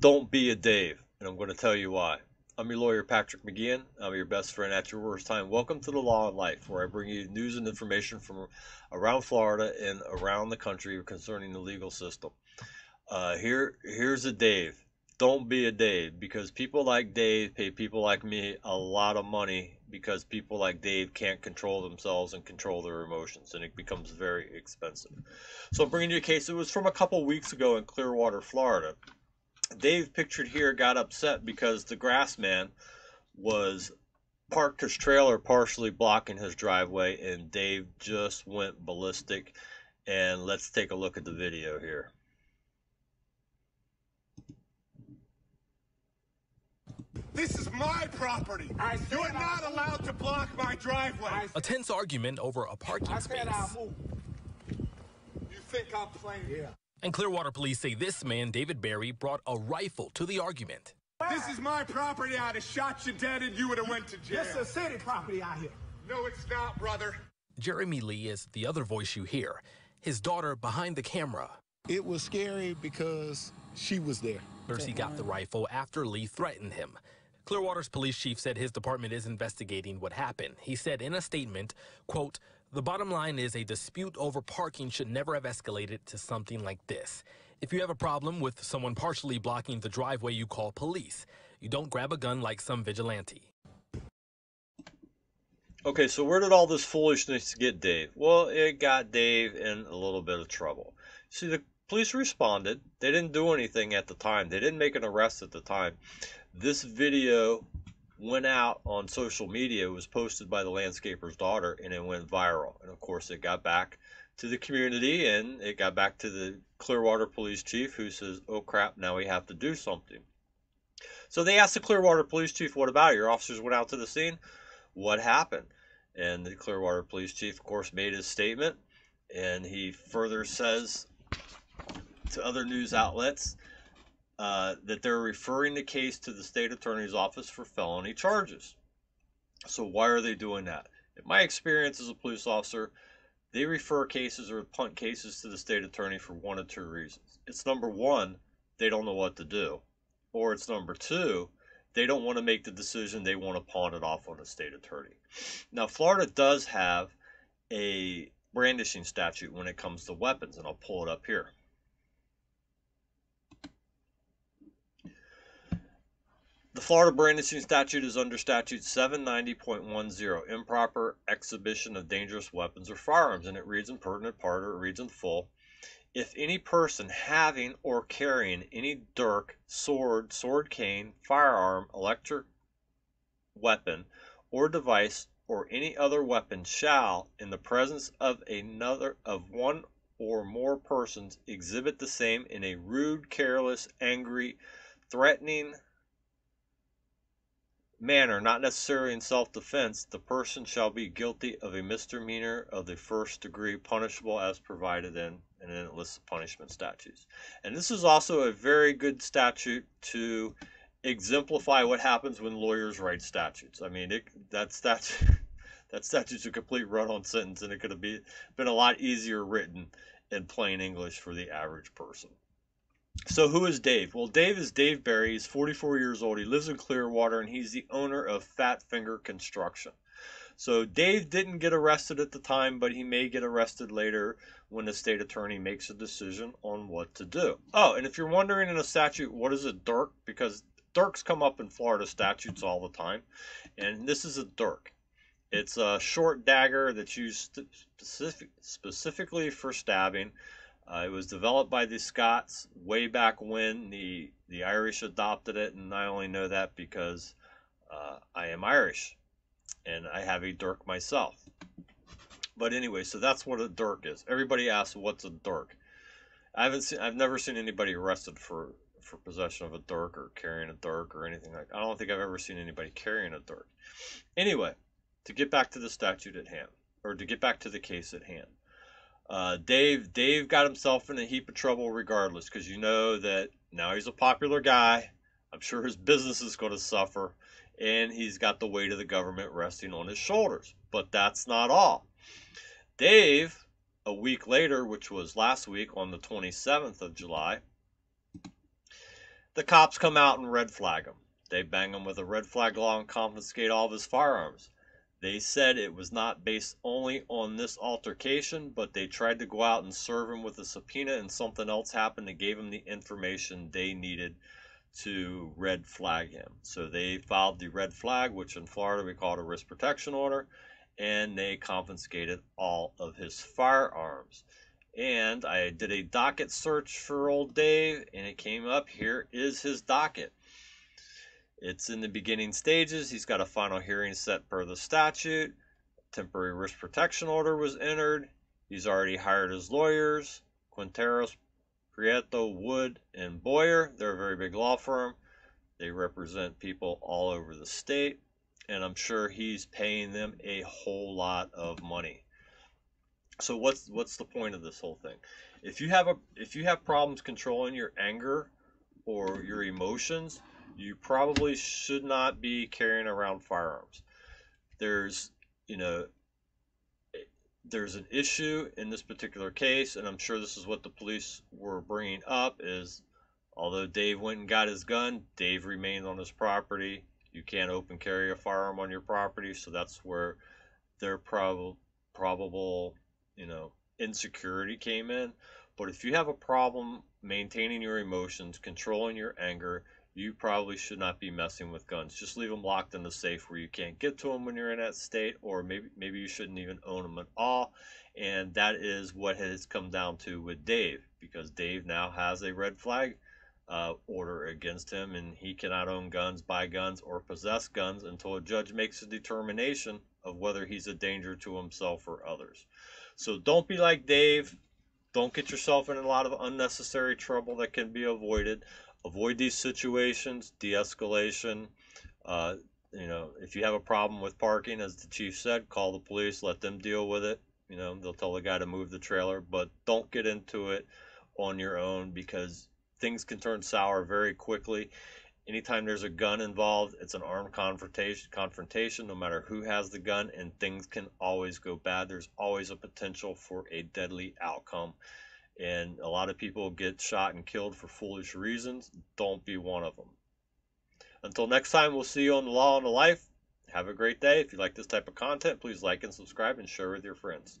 Don't be a Dave, and I'm going to tell you why. I'm your lawyer, Patrick McGeehan. I'm your best friend at your worst time. Welcome to The Law and Life, where I bring you news and information from around Florida and around the country concerning the legal system. Here's a Dave. Don't be a Dave, because people like Dave pay people like me a lot of money because people like Dave can't control themselves and control their emotions, and it becomes very expensive. So I'm bringing you a case. It was from a couple weeks ago in Clearwater, Florida. Dave, pictured here, got upset because the grass man was parked his trailer partially blocking his driveway, and Dave just went ballistic. And let's take a look at the video here. This is my property. You're not allowed to block my driveway. A tense argument over a parking space. You think I'm playing? Yeah. And Clearwater police say this man, David Barry, brought a rifle to the argument. This is my property. I'd have shot you dead and you would have went to jail. This is a city property out here. No, it's not, brother. Jeremy Lee is the other voice you hear, his daughter behind the camera. It was scary because she was there. Mercy got the rifle after Lee threatened him. Clearwater's police chief said his department is investigating what happened. He said in a statement, quote, "The bottom line is a dispute over parking should never have escalated to something like this. If you have a problem with someone partially blocking the driveway, you call police. You don't grab a gun like some vigilante." Okay, so where did all this foolishness get Dave? Well, it got Dave in a little bit of trouble. See, the police responded. They didn't do anything at the time. They didn't make an arrest at the time. This video went out on social media. It was posted by the landscaper's daughter, and it went viral. And of course, it got back to the community, and it got back to the Clearwater police chief, who says, "Oh crap, now we have to do something." So they asked the Clearwater police chief, "What about it? Your officers went out to the scene. What happened?" And the Clearwater police chief, of course, made his statement, and he further says to other news outlets that they're referring the case to the state attorney's office for felony charges. So why are they doing that? In my experience as a police officer, they refer cases or punt cases to the state attorney for one of two reasons. It's number one, they don't know what to do. Or it's number two, they don't want to make the decision, they want to pawn it off on a state attorney. Now, Florida does have a brandishing statute when it comes to weapons, and I'll pull it up here. The Florida brandishing statute is under Statute 790.10, improper exhibition of dangerous weapons or firearms, and it reads in pertinent part, or it reads in full, "If any person having or carrying any dirk, sword, sword cane, firearm, electric weapon, or device, or any other weapon shall, in the presence of another of one or more persons, exhibit the same in a rude, careless, angry, threatening manner, not necessarily in self-defense, the person shall be guilty of a misdemeanor of the first degree, punishable as provided in," and then it lists the punishment statutes. And this is also a very good statute to exemplify what happens when lawyers write statutes. I mean, that statute's a complete run-on sentence, and it could have been a lot easier written in plain English for the average person. So who is Dave? Well, Dave is Dave Barry. He's 44 years old. He lives in Clearwater, and he's the owner of Fat Finger Construction. So Dave didn't get arrested at the time, but he may get arrested later when the state attorney makes a decision on what to do. Oh, and if you're wondering in a statute, what is a dirk? Because dirks come up in Florida statutes all the time, and this is a dirk. It's a short dagger that's used specifically for stabbing. It was developed by the Scots way back when. The Irish adopted it, and I only know that because I am Irish, and I have a dirk myself. But anyway, so that's what a dirk is. Everybody asks, what's a dirk? I've never seen anybody arrested for possession of a dirk or carrying a dirk or anything like that. I don't think I've ever seen anybody carrying a dirk. Anyway, to get back to the statute at hand, or to get back to the case at hand. Dave got himself in a heap of trouble regardless, because you know that now he's a popular guy. I'm sure his business is going to suffer, and he's got the weight of the government resting on his shoulders. But that's not all. Dave, a week later, which was last week on the 27th of July, The cops come out and red flag him. They bang him with a red flag law and confiscate all of his firearms. They said it was not based only on this altercation, but they tried to go out and serve him with a subpoena, and something else happened that gave him the information they needed to red flag him. So they filed the red flag, which in Florida we call it a risk protection order, and they confiscated all of his firearms. And I did a docket search for old Dave, and it came up. Here is his docket. It's in the beginning stages. He's got a final hearing set per the statute. Temporary risk protection order was entered. He's already hired his lawyers, Quinteros, Prieto, Wood, and Boyer. They're a very big law firm. They represent people all over the state, and I'm sure he's paying them a whole lot of money. So what's the point of this whole thing? If you have problems controlling your anger or your emotions, you probably should not be carrying around firearms. There's an issue in this particular case, and I'm sure this is what the police were bringing up, is although Dave went and got his gun, Dave remained on his property. You can't open carry a firearm on your property, so that's where their probable insecurity came in. But if you have a problem maintaining your emotions, controlling your anger, you probably should not be messing with guns. Just leave them locked in the safe where you can't get to them when you're in that state, or maybe you shouldn't even own them at all. And that is what has come down to with Dave, because Dave now has a red flag order against him, and he cannot own guns, buy guns, or possess guns until a judge makes a determination of whether he's a danger to himself or others. So don't be like Dave. Don't get yourself in a lot of unnecessary trouble that can be avoided. Avoid these situations, de-escalation. If you have a problem with parking, as the chief said, call the police, let them deal with it. They'll tell the guy to move the trailer, but don't get into it on your own, because things can turn sour very quickly. Anytime there's a gun involved, it's an armed confrontation, no matter who has the gun, and things can always go bad. There's always a potential for a deadly outcome. And a lot of people get shot and killed for foolish reasons. Don't be one of them. Until next time, we'll see you on The Law and the Life. Have a great day. If you like this type of content, please like and subscribe and share with your friends.